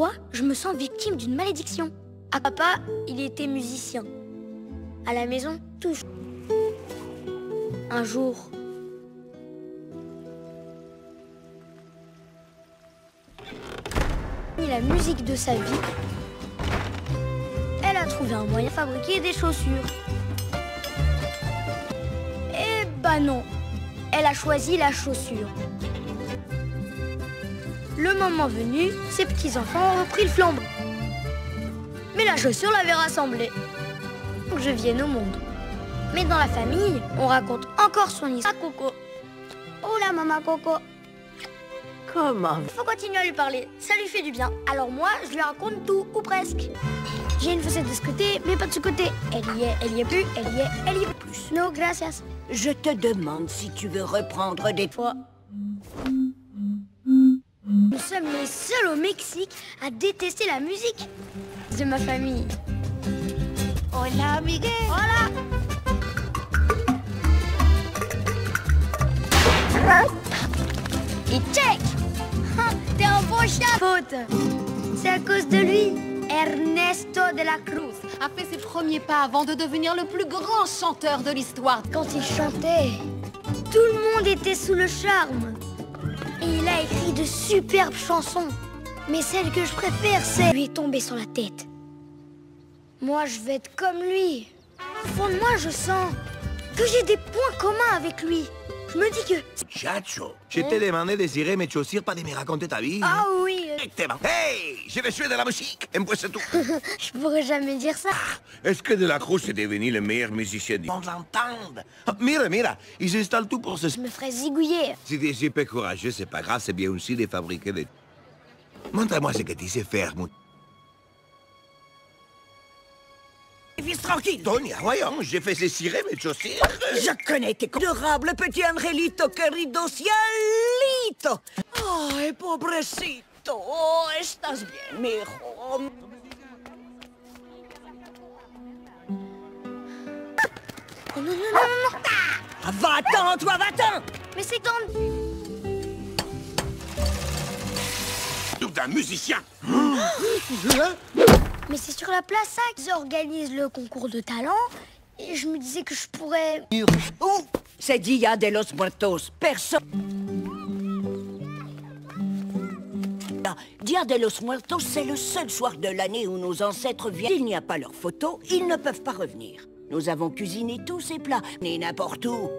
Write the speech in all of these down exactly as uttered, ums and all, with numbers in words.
fois, je me sens victime d'une malédiction. À papa, il était musicien. À la maison, toujours. Un jour... la musique de sa vie, elle a trouvé un moyen de fabriquer des chaussures. Eh bah non, elle a choisi la chaussure. Le moment venu, ses petits-enfants ont repris le flambeau. Mais la chaussure l'avait rassemblée. Pour que je vienne au monde. Mais dans la famille, on raconte encore son histoire. Mama Coco. Oh la Mama Coco. Comment? Faut continuer à lui parler, ça lui fait du bien. Alors moi, je lui raconte tout, ou presque. J'ai une fossette de ce côté, mais pas de ce côté. Elle y est, elle y est plus, elle y est, elle y est plus. No, gracias. Je te demande si tu veux reprendre des fois. Nous sommes les seuls au Mexique à détester la musique de ma famille. Hola, Miguel. Hola. Et check! T'es un bon chat! Faute! C'est à cause de lui! Ernesto de la Cruz a fait ses premiers pas avant de devenir le plus grand chanteur de l'histoire. Quand il chantait, tout le monde était sous le charme. Et il a écrit de superbes chansons. Mais celle que je préfère, c'est... lui est tombée sur la tête. Moi, je vais être comme lui. Au fond de moi, je sens que j'ai des points communs avec lui. Je me dis que... Chacho, je te demandé de cirer mes chaussures pas de me raconter ta vie. Ah oui. Hey, je vais jouer de la musique, et puis c'est tout. Je pourrais jamais dire ça. Est-ce que de la Cruz est devenu le meilleur musicien du monde? On l'entend. Mira, mira, ils installent tout pour se... Je me ferais zigouiller. Si tu es pas courageux, c'est pas grave, c'est bien aussi de fabriquer des... Montre-moi ce que tu sais faire, mon... Tranquille. Donia, voyons, j'ai fait les cirer mes chaussures. Je connais tes adorable petit angelito querido cielito. Ay, pobrecito. Oh, estás bien, mijo. Oh, non, non, non, non, non. Ah, va-t'en, toi, va-t'en. Mais c'est quand... Double d'un musicien. Mais c'est sur la place ça qu'ils organisent le concours de talent et je me disais que je pourrais... Oh, c'est Dia de los Muertos, personne... Dia de los Muertos, c'est le seul soir de l'année où nos ancêtres viennent. Il n'y a pas leurs photos, ils ne peuvent pas revenir. Nous avons cuisiné tous ces plats, mais n'importe où.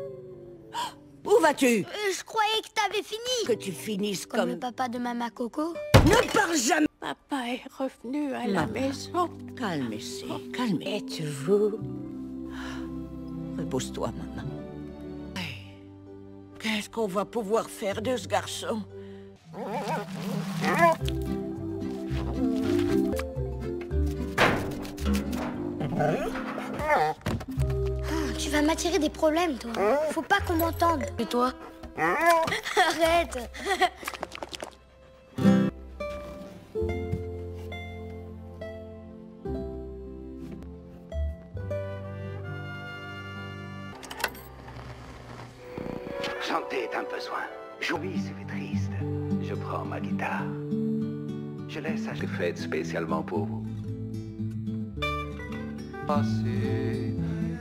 Où vas-tu? euh, Je croyais que t'avais fini. Que tu finisses comme... Comme le papa de Mama Coco. Ne parle jamais. Papa est revenu à la maison. Calmez-vous, calmez. Êtes-vous... Repose-toi, maman. Qu'est-ce qu'on va pouvoir faire de ce garçon? Tu vas m'attirer des problèmes, toi. Faut pas qu'on m'entende. Et toi? Arrête. Chanter est un besoin. J'oublie, c'est triste. Je prends ma guitare. Je laisse à... Je fais spécialement pour vous. Passer...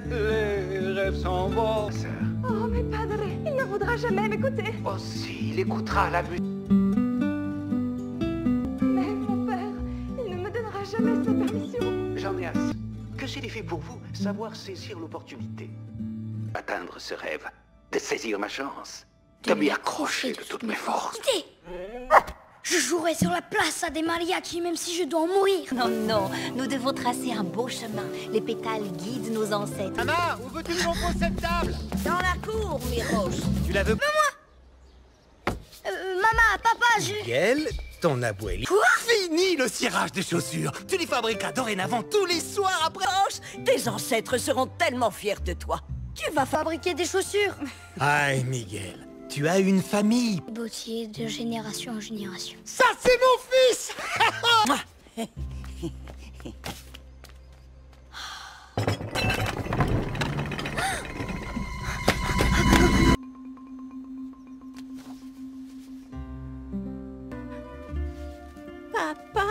Les rêves sont bons. Sœur. Oh, mais padre, il ne voudra jamais m'écouter. Oh si, il écoutera la musique. Mais mon père, il ne me donnera jamais sa permission. J'en ai assez. Que signifie pour vous savoir saisir l'opportunité? Atteindre ce rêve, de saisir ma chance, de, de m'y accrocher de toutes mes forces. Je jouerai sur la place à des mariachis, même si je dois en mourir. Non, non, nous devons tracer un beau chemin. Les pétales guident nos ancêtres. Maman, où veux-tu que l'on pose cette table? Dans la cour, Miroche. Tu la veux? Maman euh, Maman, papa, je... Miguel, ton abueli... Quoi? Fini le cirage des chaussures. Tu les fabriqueras dorénavant tous les soirs après... Tes ancêtres seront tellement fiers de toi. Tu vas fabriquer des chaussures. Aïe, Miguel. Tu as une famille. Beautier de génération en génération. Ça, c'est mon fils. Papa.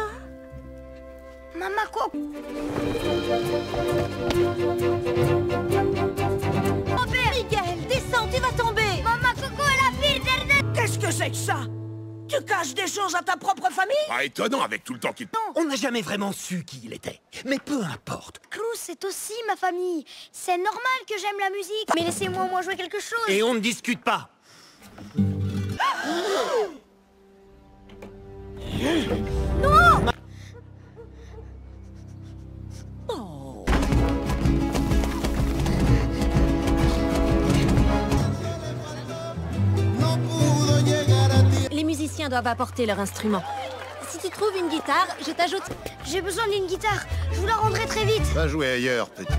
te caches des choses à ta propre famille? Pas étonnant avec tout le temps qu'il... Non, on n'a jamais vraiment su qui il était. Mais peu importe. Cruz, c'est aussi ma famille. C'est normal que j'aime la musique. Mais laissez-moi au moins jouer quelque chose. Et on ne discute pas. Non! Oh. Les musiciens doivent apporter leur instrument. Si tu trouves une guitare, je t'ajoute... J'ai besoin d'une guitare. Je vous la rendrai très vite. Va jouer ailleurs, petit.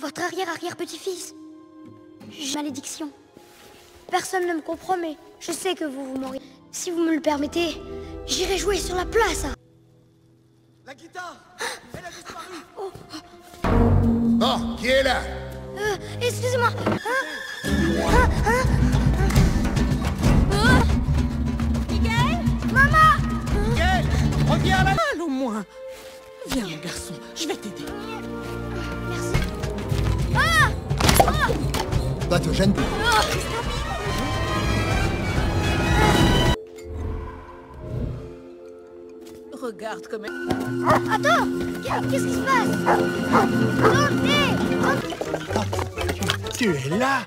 Votre arrière-arrière-petit-fils. J'ai malédiction. Personne ne me comprend, mais je sais que vous vous mourrez. Si vous me le permettez, j'irai jouer sur la place. La guitare, elle a disparu. Oh, oh, qui est là? euh, Excusez-moi. Hein? Hein? Hein? Hein? Miguel? Maman! Miguel, reviens là. Mal au moins. Viens, mon garçon, je vais t'aider. Pas de gêne. Regarde comme elle... Attends, qu'est-ce qui se passe? Dante! Tu es là?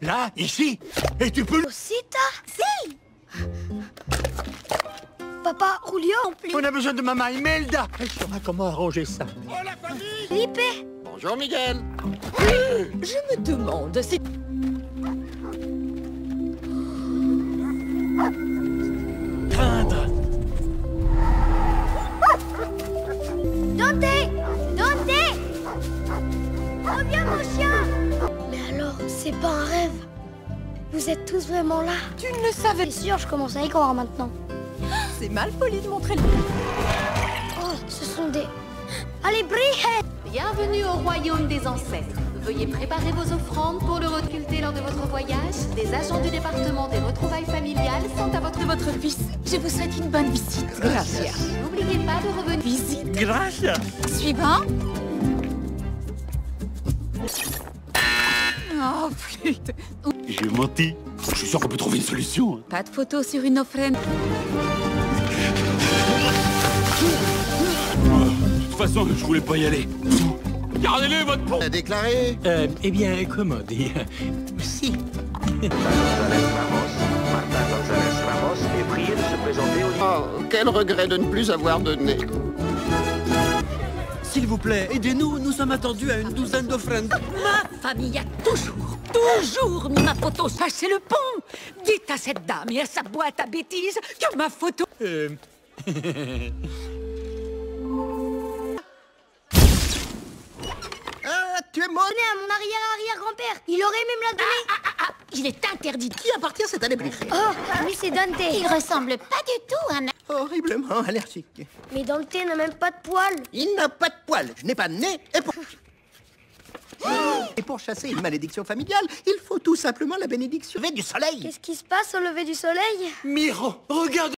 Là, ici? Et tu peux... Osita? Si! Papa, Julio en plus... On a besoin de maman Imelda. Elle saura comment arranger ça. Oh, la famille! Lippé! Bonjour, Miguel. Je me demande si... Craindre. Dante! Dante! Reviens, mon chien! Mais alors, c'est pas un rêve. Vous êtes tous vraiment là. Tu ne le savais... C'est sûr, je commence à y croire maintenant. C'est malpoli de montrer le... Oh, ce sont des... Allez, brille! Bienvenue au royaume des ancêtres. Veuillez préparer vos offrandes pour le reculter lors de votre voyage. Des agents du département des retrouvailles familiales sont à votre... Votre fils, je vous souhaite une bonne visite. Gracias. N'oubliez pas de revenir... Visite. Gracias. Suivant. Oh, putain. J'ai menti. Je suis sûr qu'on peut trouver une solution. Pas de photo sur une offrande. De toute façon, je voulais pas y aller. Gardez-les, votre peau. A déclaré. Euh, eh bien, comment dire? Si. Gonzalez Ramos, Martin Gonzalez Ramos est prié de se présenter au... Oh, quel regret de ne plus avoir donné. S'il vous plaît, aidez-nous, nous sommes attendus à une douzaine d'offrandes. Ma famille a toujours, toujours mis ma photo. Passez le pont. Dites à cette dame et à sa boîte à bêtises que ma photo... Euh... Tu es mort. À mon arrière-arrière-grand-père. Il aurait même la donnée. Ah, ah, ah, ah. Il est interdit. Qui appartient à cette allébricée? Oh, oui, c'est Dante. Il ressemble pas du tout à un... Horriblement allergique. Mais Dante n'a même pas de poils. Il n'a pas de poils. Je n'ai pas de nez. Et pour... Et pour chasser une malédiction familiale, il faut tout simplement la bénédiction. Lever du soleil. Qu'est-ce qui se passe au lever du soleil? Miro, regarde.